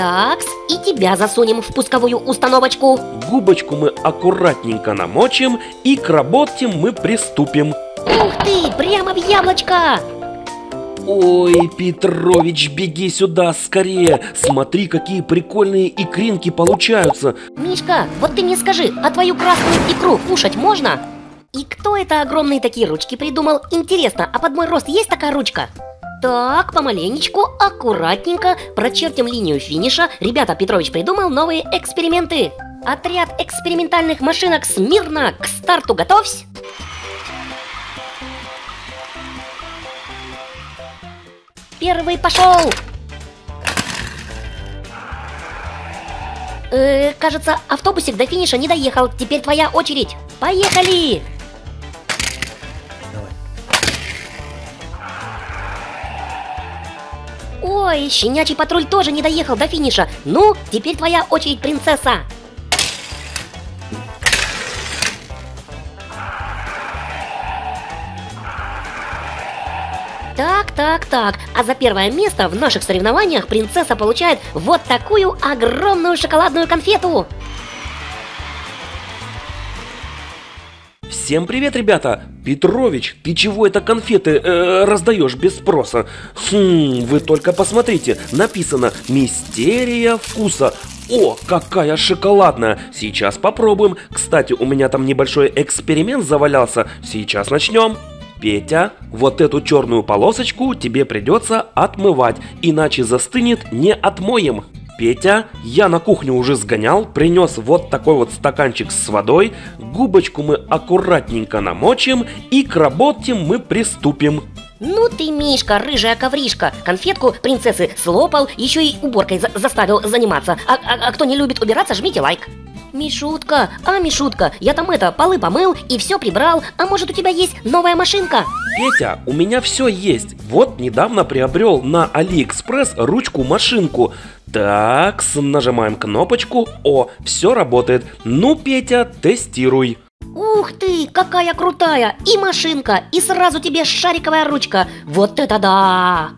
Такс, и тебя засунем в пусковую установочку. Губочку мы аккуратненько намочим, и к работе мы приступим. Ух ты, прямо в яблочко! Ой, Петрович, беги сюда скорее. Смотри, какие прикольные икринки получаются. Мишка, вот ты мне скажи, а твою красную икру кушать можно? И кто это огромные такие ручки придумал? Интересно, а под мой рост есть такая ручка? Так, помаленечку, аккуратненько прочертим линию финиша. Ребята, Петрович придумал новые эксперименты. Отряд экспериментальных машинок, смирно, к старту готовься. Первый пошел. Кажется, автобусик до финиша не доехал. Теперь твоя очередь. Поехали! Ой, щенячий патруль тоже не доехал до финиша. Ну, теперь твоя очередь, принцесса. Так. А за первое место в наших соревнованиях принцесса получает вот такую огромную шоколадную конфету. Всем привет, ребята! Петрович, ты чего это конфеты раздаешь без спроса? Вы только посмотрите, написано «Мистерия вкуса». О, какая шоколадная! Сейчас попробуем. Кстати, у меня там небольшой эксперимент завалялся. Сейчас начнем. Петя, вот эту черную полосочку тебе придется отмывать, иначе застынет, не отмоем. Петя, я на кухню уже сгонял, принес вот такой вот стаканчик с водой, губочку мы аккуратненько намочим и к работе мы приступим. Ну ты, Мишка, рыжая ковришка, конфетку принцессы слопал, еще и уборкой заставил заниматься. А кто не любит убираться, жмите лайк. Мишутка, Мишутка, я там полы помыл и все прибрал, а может у тебя есть новая машинка? Петя, у меня все есть, вот недавно приобрел на Алиэкспресс ручку-машинку. Так, нажимаем кнопочку, о, все работает, ну, Петя, тестируй. Ух ты, какая крутая, и машинка, и сразу тебе шариковая ручка, вот это да!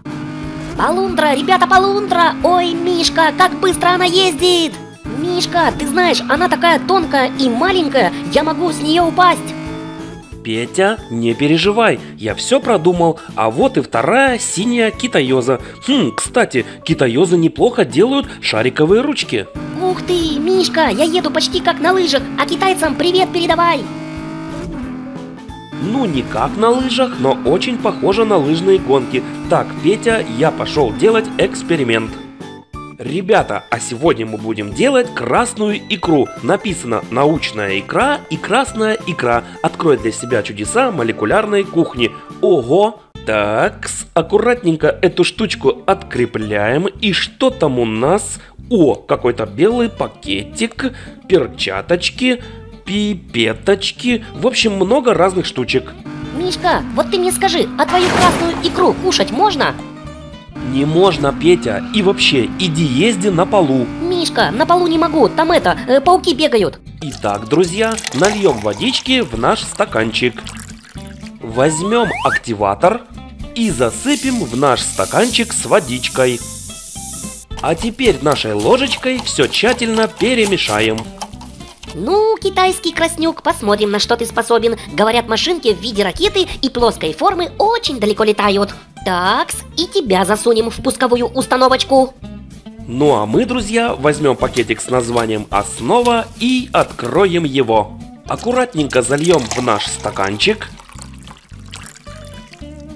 Полундра, ребята, полундра, ой, Мишка, как быстро она ездит! Мишка, ты знаешь, она такая тонкая и маленькая, я могу с нее упасть. Петя, не переживай, я все продумал, а вот и вторая синяя китаёза. Кстати, китаёзы неплохо делают шариковые ручки. Ух ты, Мишка, я еду почти как на лыжах, а китайцам привет передавай. Ну, не как на лыжах, но очень похоже на лыжные гонки. Так, Петя, я пошел делать эксперимент. Ребята, а сегодня мы будем делать красную икру. Написано «Научная икра» и «Красная икра». Открой для себя чудеса молекулярной кухни. Ого! Так, аккуратненько эту штучку открепляем. И что там у нас? О, какой-то белый пакетик, перчаточки, пипеточки. В общем, много разных штучек. Мишка, вот ты мне скажи, а твою красную икру кушать можно? Не можно, Петя, и вообще, иди езди на полу. Мишка, на полу не могу, там пауки бегают. Итак, друзья, нальем водички в наш стаканчик. Возьмем активатор и засыпем в наш стаканчик с водичкой. А теперь нашей ложечкой все тщательно перемешаем. Ну, китайский краснюк, посмотрим, на что ты способен. Говорят, машинки в виде ракеты и плоской формы очень далеко летают. Такс, и тебя засунем в пусковую установочку. Ну а мы, друзья, возьмем пакетик с названием «Основа» и откроем его. Аккуратненько зальем в наш стаканчик.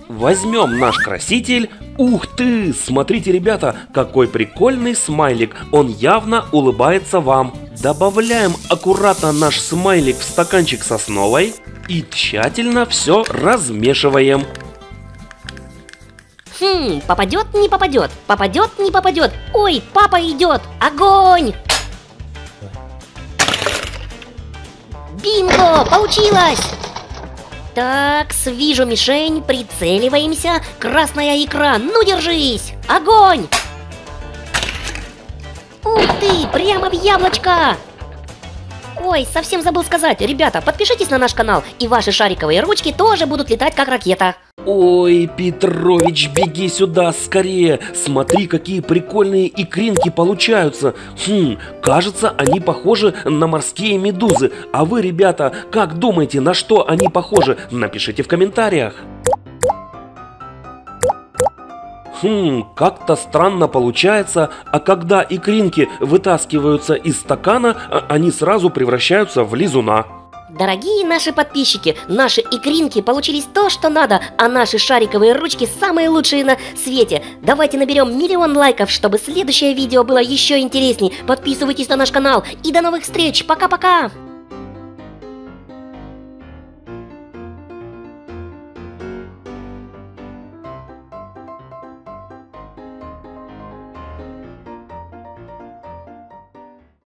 Возьмем наш краситель. Ух ты, смотрите, ребята, какой прикольный смайлик, он явно улыбается вам. Добавляем аккуратно наш смайлик в стаканчик с основой и тщательно все размешиваем. Попадет, не попадет, попадет, не попадет. Ой, папа идет, огонь! Бинго, получилось! Так, вижу мишень, прицеливаемся. Красная икра, ну держись! Огонь! Ух ты, прямо в яблочко! Ой, совсем забыл сказать, ребята, подпишитесь на наш канал, и ваши шариковые ручки тоже будут летать как ракета. Ой, Петрович, беги сюда скорее. Смотри, какие прикольные икринки получаются. Кажется, они похожи на морские медузы. А вы, ребята, как думаете, на что они похожи? Напишите в комментариях. Как-то странно получается, а когда икринки вытаскиваются из стакана, они сразу превращаются в лизуна. Дорогие наши подписчики, наши икринки получились то, что надо, а наши шариковые ручки самые лучшие на свете. Давайте наберем 1 000 000 лайков, чтобы следующее видео было еще интересней. Подписывайтесь на наш канал и до новых встреч. Пока-пока!